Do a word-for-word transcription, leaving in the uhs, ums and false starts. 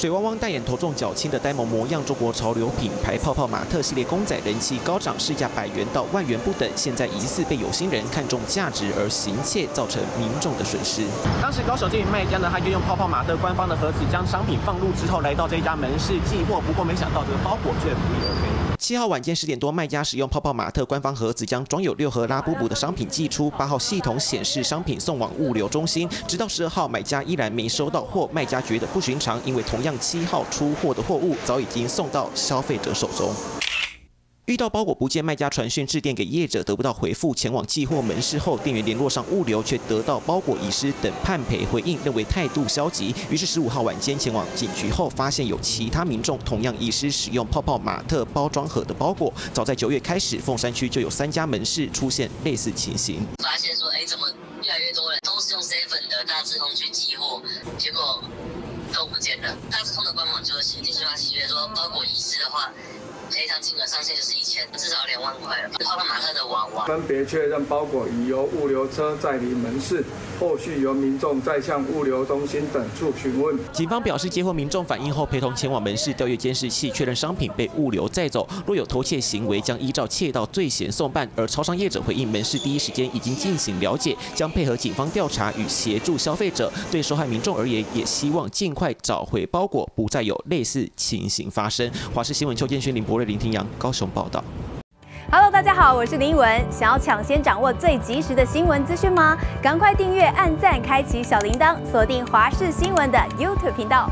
水汪汪、大眼、头重脚轻的呆萌模样，中国潮流品牌泡泡玛特系列公仔人气高涨，市价百元到万元不等。现在疑似被有心人看重价值而行窃，造成民众的损失。当时高手这名卖家呢，他就用泡泡玛特官方的盒子将商品放入之后，来到这家门市寄货，不过没想到这个包裹却不翼而飞。 七号晚间十点多，卖家使用泡泡玛特官方盒子将装有六盒拉布布的商品寄出。八号系统显示商品送往物流中心，直到十二号，买家依然没收到货。卖家觉得不寻常，因为同样七号出货的货物早已经送到消费者手中。 遇到包裹不见，卖家传讯致电给业者，得不到回复，前往寄货门市后，店员联络上物流，却得到包裹遗失等判赔回应，认为态度消极。于是十五号晚间前往警局后，发现有其他民众同样遗失使用泡泡玛特包装盒的包裹。早在九月开始，凤山区就有三家门市出现类似情形。发现说，哎，怎么越来越多人都是用 seven 的大志工去寄货，结果都不见了。大志工的官网就写进去发起，说包裹遗失的话。 赔偿金额上限就是一千，至少两万块了。泡泡玛特的娃娃分别确认包裹已由物流车载离门市，后续由民众再向物流中心等处询问。警方表示，接获民众反映后，陪同前往门市调阅监视器，确认商品被物流载走。若有偷窃行为，将依照窃盗罪嫌送办。而超商业者回应，门市第一时间已经进行了解，将配合警方调查与协助消费者。对受害民众而言，也希望尽快找回包裹，不再有类似情形发生。华视新闻邱建勋、林博。 林庭阳，高雄报道。Hello， 大家好，我是林文。想要抢先掌握最及时的新闻资讯吗？赶快订阅、按赞、开启小铃铛，锁定华视新闻的 YouTube 频道。